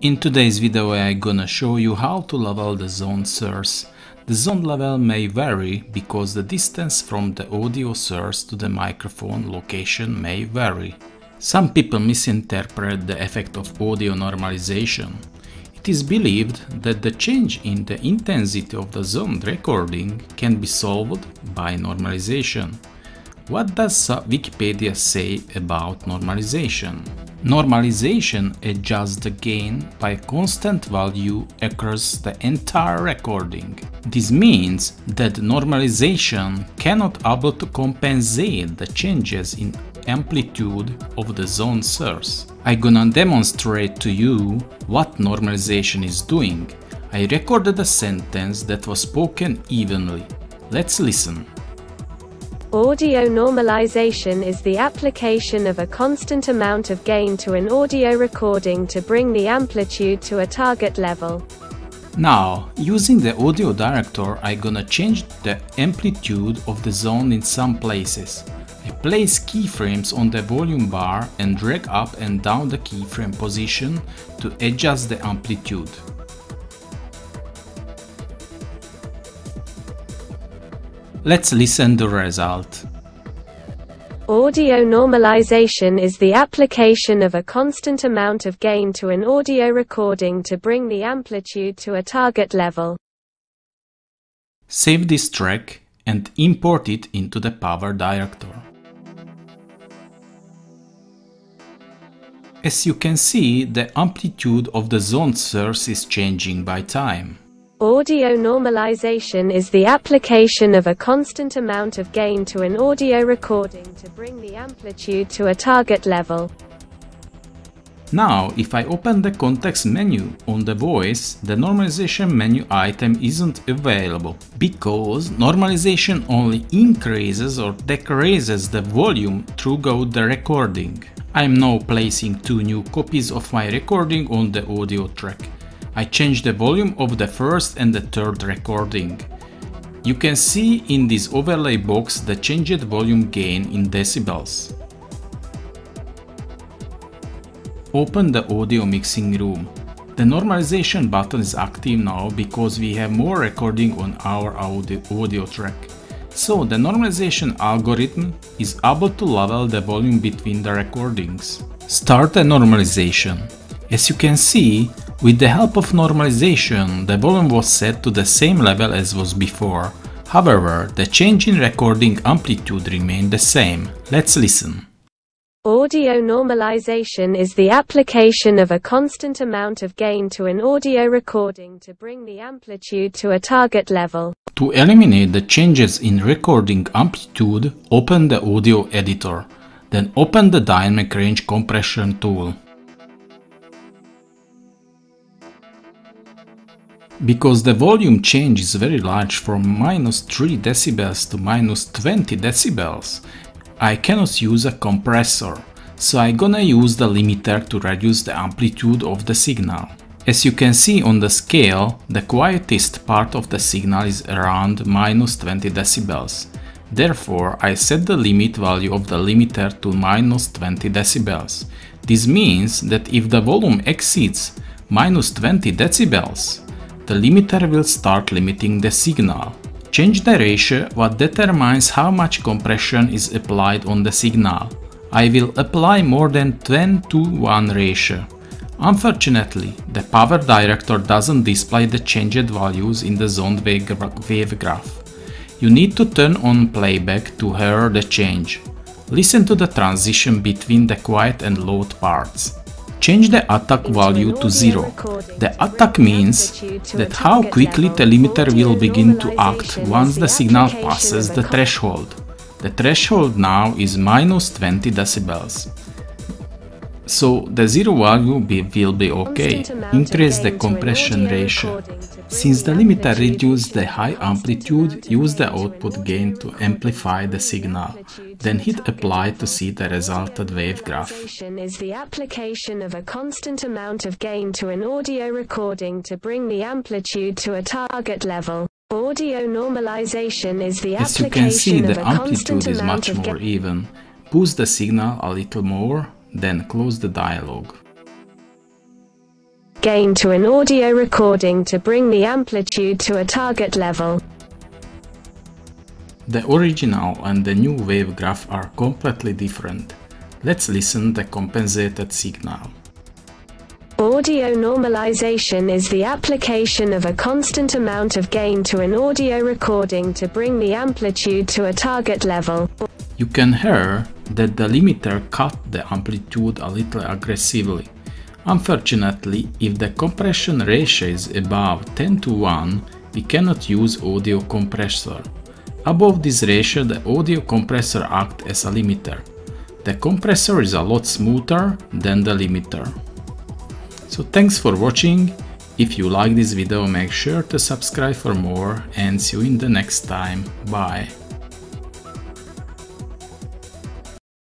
In today's video I'm gonna show you how to level the zone source. The zone level may vary because the distance from the audio source to the microphone location may vary. Some people misinterpret the effect of audio normalization. It is believed that the change in the intensity of the zone recording can be solved by normalization. What does Wikipedia say about normalization? Normalization adjusts the gain by constant value across the entire recording. This means that normalization cannot able to compensate the changes in amplitude of the zone source. I'm gonna demonstrate to you what normalization is doing. I recorded a sentence that was spoken evenly. Let's listen. Audio normalization is the application of a constant amount of gain to an audio recording to bring the amplitude to a target level. Now, using the AudioDirector, I'm gonna change the amplitude of the zone in some places. I place keyframes on the volume bar and drag up and down the keyframe position to adjust the amplitude. Let's listen the result. Audio normalization is the application of a constant amount of gain to an audio recording to bring the amplitude to a target level. Save this track and import it into the PowerDirector. As you can see, the amplitude of the zone source is changing by time. Audio normalization is the application of a constant amount of gain to an audio recording to bring the amplitude to a target level. Now, if I open the context menu on the voice, the normalization menu item isn't available because normalization only increases or decreases the volume throughout the recording. I'm now placing two new copies of my recording on the audio track. I changed the volume of the first and the third recording. You can see in this overlay box the changed volume gain in decibels. Open the audio mixing room. The normalization button is active now because we have more recording on our audio track. So the normalization algorithm is able to level the volume between the recordings. Start the normalization. As you can see, with the help of normalization, the volume was set to the same level as was before. However, the change in recording amplitude remained the same. Let's listen. Audio normalization is the application of a constant amount of gain to an audio recording to bring the amplitude to a target level. To eliminate the changes in recording amplitude, open the audio editor. Then open the dynamic range compression tool. Because the volume change is very large from -3 decibels to -20 decibels, I cannot use a compressor, so I'm gonna use the limiter to reduce the amplitude of the signal. As you can see on the scale, the quietest part of the signal is around -20 decibels. Therefore, I set the limit value of the limiter to -20 decibels. This means that if the volume exceeds -20 decibels, the limiter will start limiting the signal. Change the ratio what determines how much compression is applied on the signal. I will apply more than 10:1 ratio. Unfortunately, the PowerDirector doesn't display the changed values in the zone wave graph. You need to turn on playback to hear the change. Listen to the transition between the quiet and loud parts. Change the attack value to 0. The attack means that how quickly the limiter will begin to act once the signal passes the threshold. The threshold now is -20 decibels. So the 0 value will be okay. Increase the compression ratio. Since the limiter reduced the high amplitude, use the output gain to amplify the signal. Then hit apply to see the resultant wave graph. Is the application of a constant amount of gain to an audio recording to bring the amplitude to a target level. Audio normalization is the application of a constant amount of gain. As you can see, the amplitude is much more even. Push the signal a little more, then close the dialog. gain to an audio recording to bring the amplitude to a target level. The original and the new wave graph are completely different. Let's listen to the compensated signal. Audio normalization is the application of a constant amount of gain to an audio recording to bring the amplitude to a target level. You can hear that the limiter cut the amplitude a little aggressively. Unfortunately, if the compression ratio is above 10:1, we cannot use audio compressor. Above this ratio, the audio compressor acts as a limiter. The compressor is a lot smoother than the limiter. So thanks for watching. If you like this video, make sure to subscribe for more, and see you in the next time. Bye.